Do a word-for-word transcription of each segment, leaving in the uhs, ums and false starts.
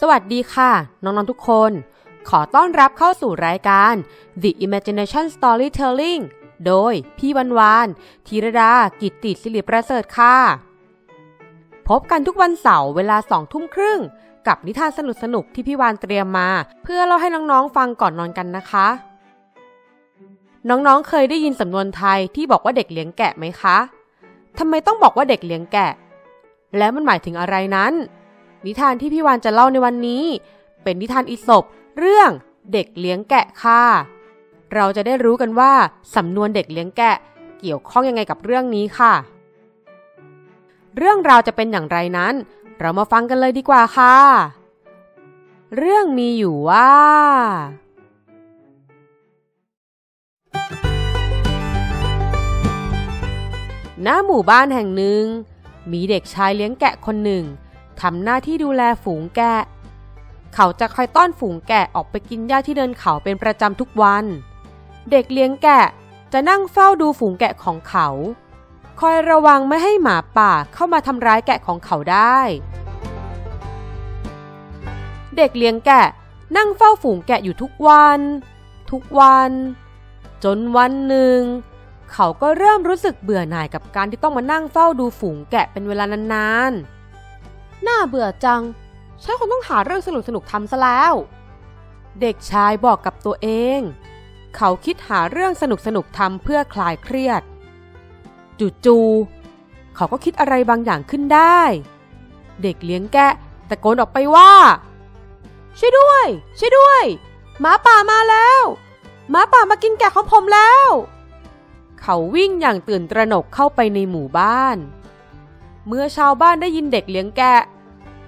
สวัสดีค่ะน้องๆทุกคนขอต้อนรับเข้าสู่รายการ The Imagination Storytelling โดยพี่วันวานธีรดากิตติศิริประเสริฐค่ะพบกันทุกวันเสาร์เวลาสองทุ่มครึ่งกับนิทานสนุกๆที่พี่วานเตรียมมาเพื่อเล่าให้น้องๆฟังก่อนนอนกันนะคะน้องๆเคยได้ยินสำนวนไทยที่บอกว่าเด็กเลี้ยงแกะไหมคะทำไมต้องบอกว่าเด็กเลี้ยงแกะแล้วมันหมายถึงอะไรนั้นนิทานที่พี่วานจะเล่าในวันนี้เป็นนิทานอีสปเรื่องเด็กเลี้ยงแกะค่ะเราจะได้รู้กันว่าสำนวนเด็กเลี้ยงแกะเกี่ยวข้องยังไงกับเรื่องนี้ค่ะเรื่องราวจะเป็นอย่างไรนั้นเรามาฟังกันเลยดีกว่าค่ะเรื่องมีอยู่ว่าณหมู่บ้านแห่งหนึ่งมีเด็กชายเลี้ยงแกะคนหนึ่งทำหน้าที่ดูแลฝูงแกะเขาจะคอยต้อนฝูงแกะออกไปกินหญ้าที่เดินเขาเป็นประจำทุกวันเด็กเลี้ยงแกะจะนั่งเฝ้าดูฝูงแกะของเขาคอยระวังไม่ให้หมาป่าเข้ามาทำร้ายแกะของเขาได้เด็กเลี้ยงแกะนั่งเฝ้าฝูงแกะอยู่ทุกวันทุกวันจนวันหนึ่งเขาก็เริ่มรู้สึกเบื่อหน่ายกับการที่ต้องมานั่งเฝ้าดูฝูงแกะเป็นเวลานานๆน่าเบื่อจังฉันคงต้องหาเรื่องสนุกสนุกทำซะแล้วเด็กชายบอกกับตัวเองเขาคิดหาเรื่องสนุกสนุกทำเพื่อคลายเครียดจู่ๆเขาก็คิดอะไรบางอย่างขึ้นได้เด็กเลี้ยงแกะตะโกนออกไปว่าช่วยด้วยช่วยด้วยหมาป่ามาแล้วหมาป่ามากินแกะของผมแล้วเขาวิ่งอย่างตื่นตระหนกเข้าไปในหมู่บ้านเมื่อชาวบ้านได้ยินเด็กเลี้ยงแกะ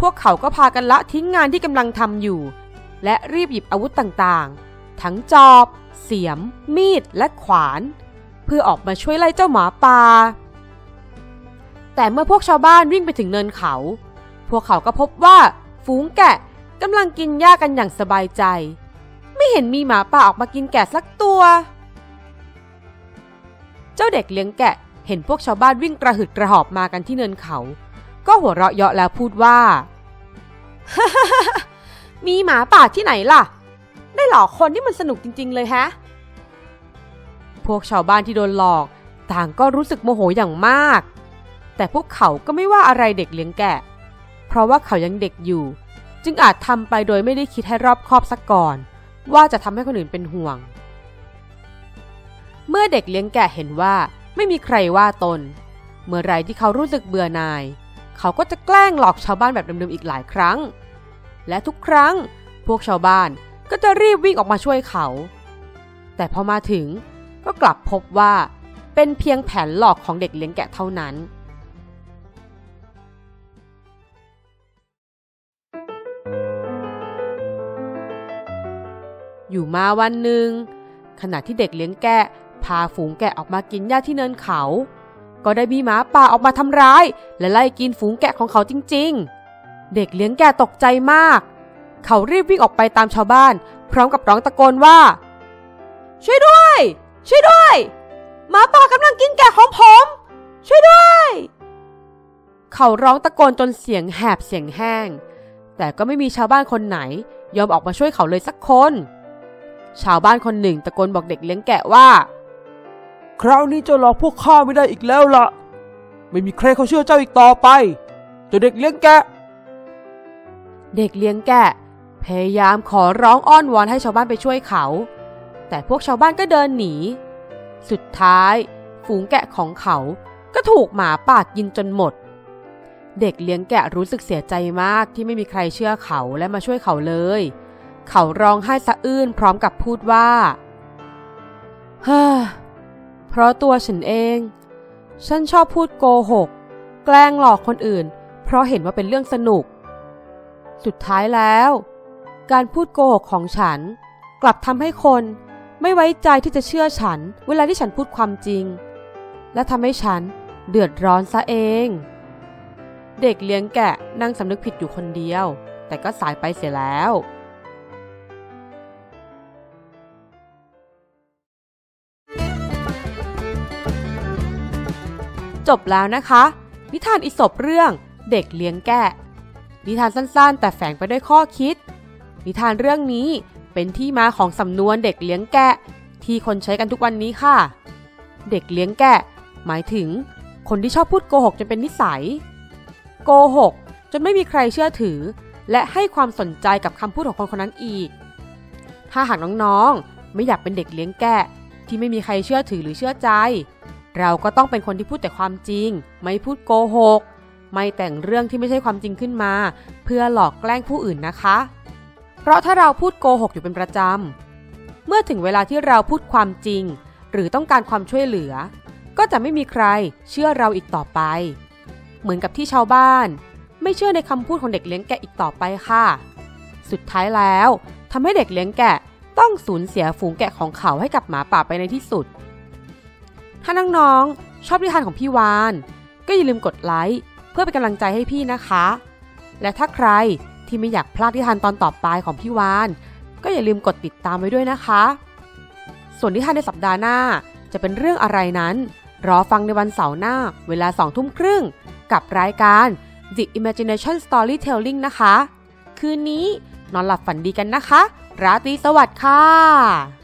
พวกเขาก็พากันละทิ้งงานที่กำลังทำอยู่และรีบหยิบอาวุธต่างๆทั้งจอบเสียมมีดและขวานเพื่อออกมาช่วยไล่เจ้าหมาป่าแต่เมื่อพวกชาวบ้านวิ่งไปถึงเนินเขาพวกเขาก็พบว่าฝูงแกะกำลังกินหญ้ากันอย่างสบายใจไม่เห็นมีหมาป่าออกมากินแกะสักตัวเจ้าเด็กเลี้ยงแกะเห็นพวกชาวบ้านวิ่งกระหืดกระหอบมากันที่เนินเขาก็หัวเราะเยาะแล้วพูดว่า มีหมาป่าที่ไหนล่ะได้หลอกคนที่มันสนุกจริงๆเลยฮะพวกชาวบ้านที่โดนหลอกต่างก็รู้สึกโมโหอย่างมากแต่พวกเขาก็ไม่ว่าอะไรเด็กเลี้ยงแกะเพราะว่าเขายังเด็กอยู่จึงอาจทำไปโดยไม่ได้คิดให้รอบคอบสักก่อนว่าจะทำให้คนอื่นเป็นห่วงเมื่อเด็กเลี้ยงแกะเห็นว่าไม่มีใครว่าตนเมื่อไรที่เขารู้สึกเบื่อหน่ายเขาก็จะแกล้งหลอกชาวบ้านแบบเดิมๆอีกหลายครั้งและทุกครั้งพวกชาวบ้านก็จะรีบวิ่งออกมาช่วยเขาแต่พอมาถึงก็กลับพบว่าเป็นเพียงแผนหลอกของเด็กเลี้ยงแกะเท่านั้นอยู่มาวันหนึ่งขณะที่เด็กเลี้ยงแกะพาฝูงแกะออกมากินหญ้าที่เนินเขาก็ได้มีหมาป่าออกมาทำร้ายและไล่กินฝูงแกะของเขาจริงๆเด็กเลี้ยงแกะตกใจมากเขารีบวิ่งออกไปตามชาวบ้านพร้อมกับร้องตะโกนว่าช่วยด้วยช่วยด้วยหมาป่ากำลังกินแกะของผมช่วยด้วยเขาร้องตะโกนจนเสียงแหบเสียงแห้งแต่ก็ไม่มีชาวบ้านคนไหนยอมออกมาช่วยเขาเลยสักคนชาวบ้านคนหนึ่งตะโกนบอกเด็กเลี้ยงแกะว่าคราวนี้เจ้าหลอกพวกข้าไม่ได้อีกแล้วล่ะไม่มีใครเขาเชื่อเจ้าอีกต่อไปเจ้าเด็กเลี้ยงแกะเด็กเลี้ยงแกะพยายามขอร้องอ้อนวอนให้ชาวบ้านไปช่วยเขาแต่พวกชาวบ้านก็เดินหนีสุดท้ายฝูงแกะของเขาก็ถูกหมาป่ากินจนหมดเด็กเลี้ยงแกะรู้สึกเสียใจมากที่ไม่มีใครเชื่อเขาและมาช่วยเขาเลยเขาร้องไห้สะอื้นพร้อมกับพูดว่าฮ่าเพราะตัวฉันเองฉันชอบพูดโกหกแกล้งหลอกคนอื่นเพราะเห็นว่าเป็นเรื่องสนุกสุดท้ายแล้วการพูดโกหกของฉันกลับทำให้คนไม่ไว้ใจที่จะเชื่อฉันเวลาที่ฉันพูดความจริงและทำให้ฉันเดือดร้อนซะเองเด็กเลี้ยงแกะนั่งสำนึกผิดอยู่คนเดียวแต่ก็สายไปเสียแล้วจบแล้วนะคะนิทานอีสปเรื่องเด็กเลี้ยงแกะ นิทานสั้นๆแต่แฝงไปด้วยข้อคิดนิทานเรื่องนี้เป็นที่มาของสำนวนเด็กเลี้ยงแกะที่คนใช้กันทุกวันนี้ค่ะเด็กเลี้ยงแกะหมายถึงคนที่ชอบพูดโกหกจนเป็นนิสัยโกหกจนไม่มีใครเชื่อถือและให้ความสนใจกับคำพูดของคนคนนั้นอีกถ้าหากน้องๆไม่อยากเป็นเด็กเลี้ยงแกะที่ไม่มีใครเชื่อถือหรือเชื่อใจเราก็ต้องเป็นคนที่พูดแต่ความจริงไม่พูดโกหกไม่แต่งเรื่องที่ไม่ใช่ความจริงขึ้นมาเพื่อหลอกแกล้งผู้อื่นนะคะเพราะถ้าเราพูดโกหกอยู่เป็นประจำเมื่อถึงเวลาที่เราพูดความจริงหรือต้องการความช่วยเหลือก็จะไม่มีใครเชื่อเราอีกต่อไปเหมือนกับที่ชาวบ้านไม่เชื่อในคำพูดของเด็กเลี้ยงแกะอีกต่อไปค่ะสุดท้ายแล้วทำให้เด็กเลี้ยงแกะต้องสูญเสียฝูงแกะของเขาให้กับหมาป่าไปในที่สุดถ้าน้องๆชอบนิทานของพี่วานก็อย่าลืมกดไลค์เพื่อเป็นกำลังใจให้พี่นะคะและถ้าใครที่ไม่อยากพลาดนิทานตอนต่อไปของพี่วานก็อย่าลืมกดติดตามไว้ด้วยนะคะส่วนนิทานในสัปดาห์หน้าจะเป็นเรื่องอะไรนั้นรอฟังในวันเสาร์หน้าเวลาสองทุ่มครึ่งกับรายการ The Imagination Storytelling นะคะคืนนี้นอนหลับฝันดีกันนะคะราตรีสวัสดิ์ค่ะ